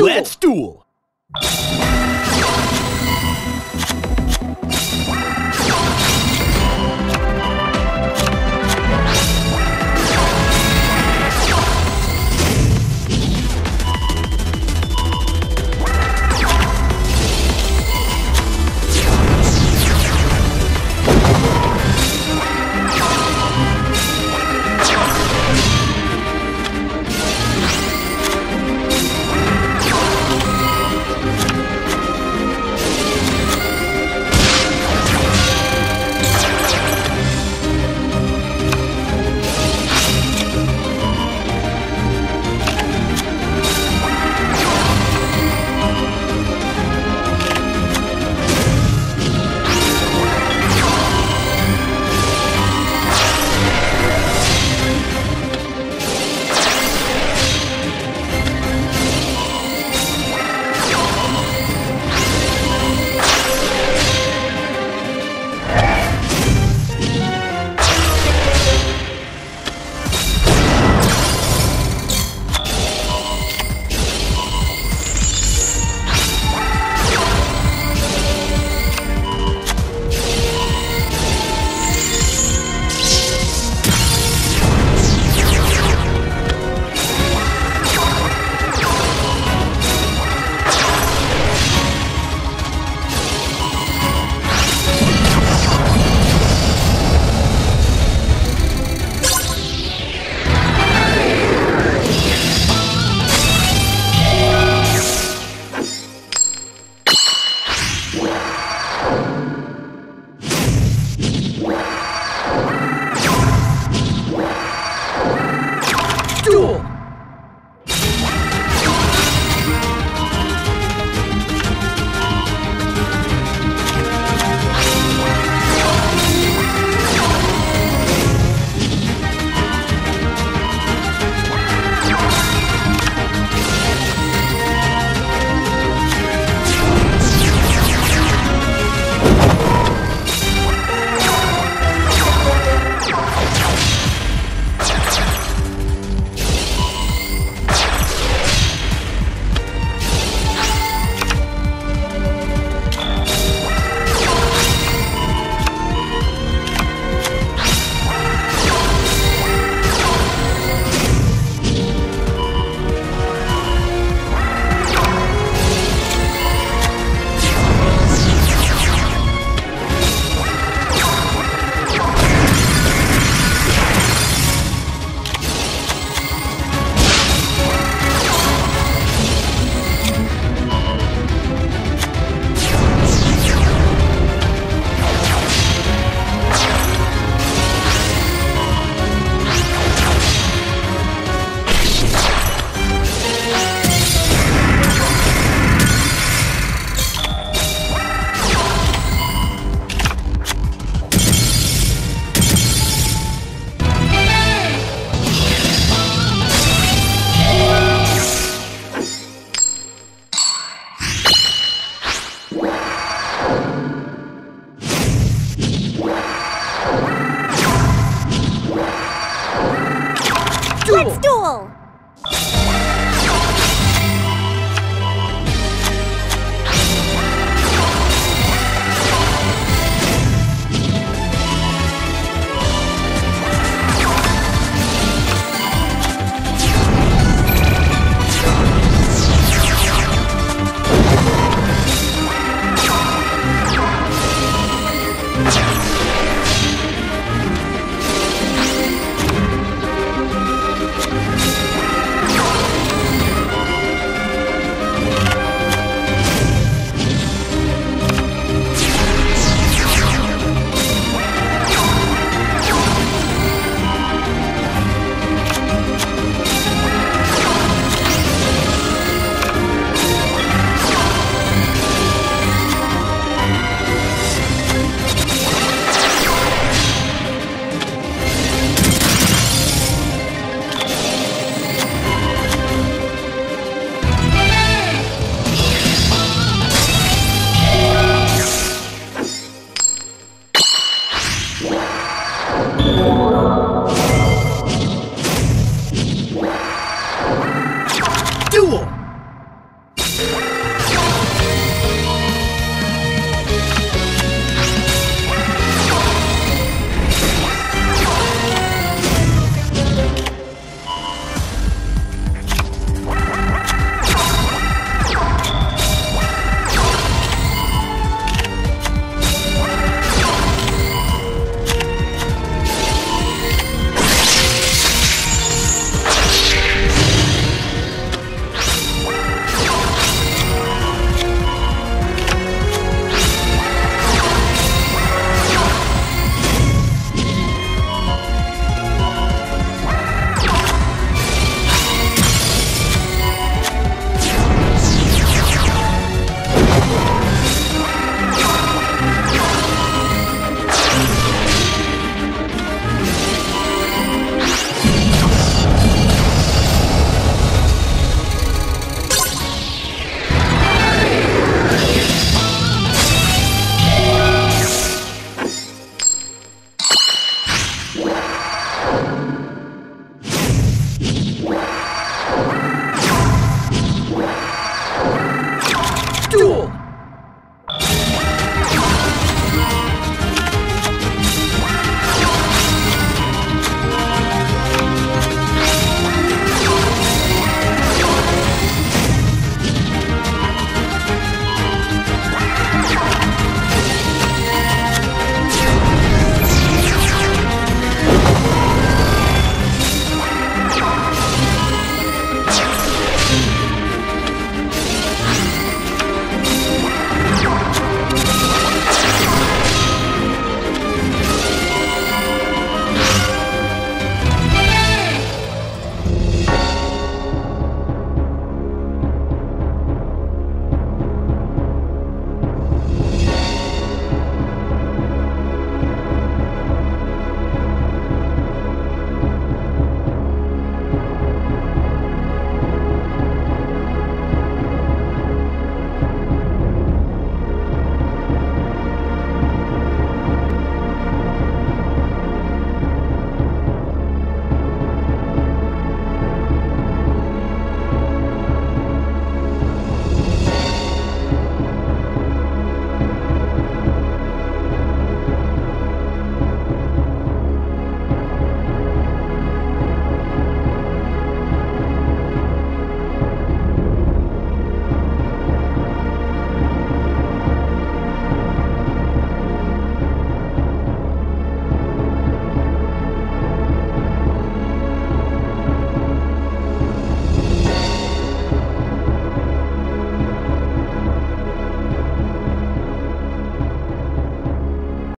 Let's duel!